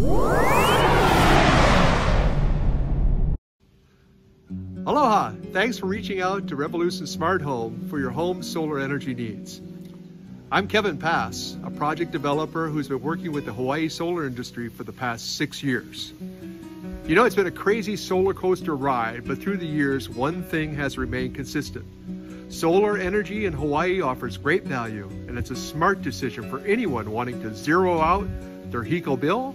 Aloha! Thanks for reaching out to RevoluSun Smart Home for your home solar energy needs. I'm Kevin Pass, a project developer who's been working with the Hawaii solar industry for the past 6 years. You know, it's been a crazy solar coaster ride, but through the years, one thing has remained consistent. Solar energy in Hawaii offers great value, and it's a smart decision for anyone wanting to zero out their HECO bill,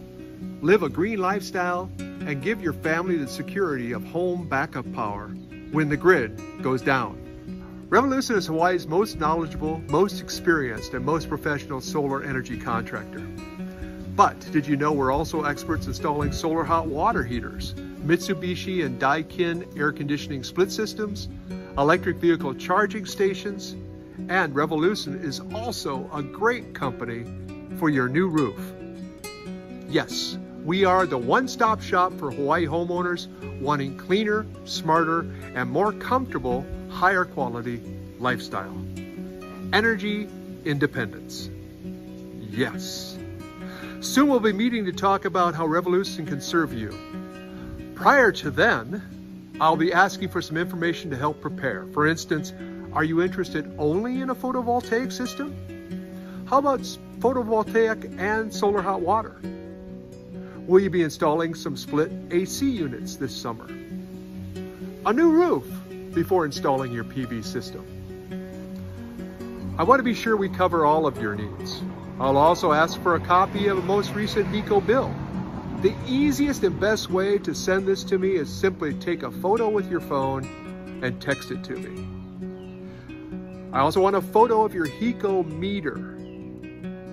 live a green lifestyle, and give your family the security of home backup power when the grid goes down. RevoluSun is Hawaii's most knowledgeable, most experienced, and most professional solar energy contractor. But did you know we're also experts installing solar hot water heaters, Mitsubishi and Daikin air conditioning split systems, electric vehicle charging stations, and RevoluSun is also a great company for your new roof. Yes, we are the one-stop shop for Hawaii homeowners wanting cleaner, smarter, and more comfortable, higher quality lifestyle. Energy independence. Yes. Soon we'll be meeting to talk about how RevoluSun can serve you. Prior to then, I'll be asking for some information to help prepare. For instance, are you interested only in a photovoltaic system? How about photovoltaic and solar hot water? Will you be installing some split AC units this summer? A new roof before installing your PV system. I want to be sure we cover all of your needs. I'll also ask for a copy of the most recent HECO bill. The easiest and best way to send this to me is simply take a photo with your phone and text it to me. I also want a photo of your HECO meter.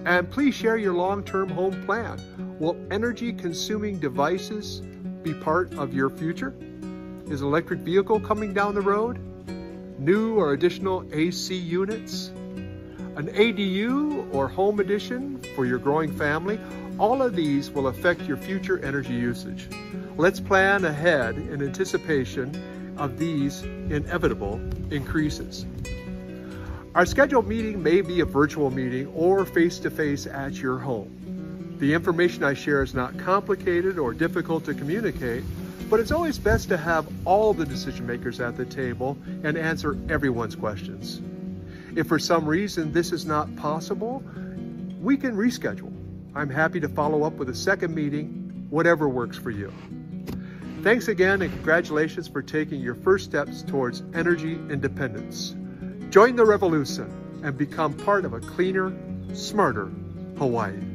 And please share your long-term home plan. Will energy-consuming devices be part of your future? Is an electric vehicle coming down the road? New or additional AC units? An ADU or home addition for your growing family? All of these will affect your future energy usage. Let's plan ahead in anticipation of these inevitable increases. Our scheduled meeting may be a virtual meeting or face-to-face at your home. The information I share is not complicated or difficult to communicate, but it's always best to have all the decision makers at the table and answer everyone's questions. If for some reason this is not possible, we can reschedule. I'm happy to follow up with a second meeting, whatever works for you. Thanks again and congratulations for taking your first steps towards energy independence. Join the RevoluSun and become part of a cleaner, smarter Hawaii.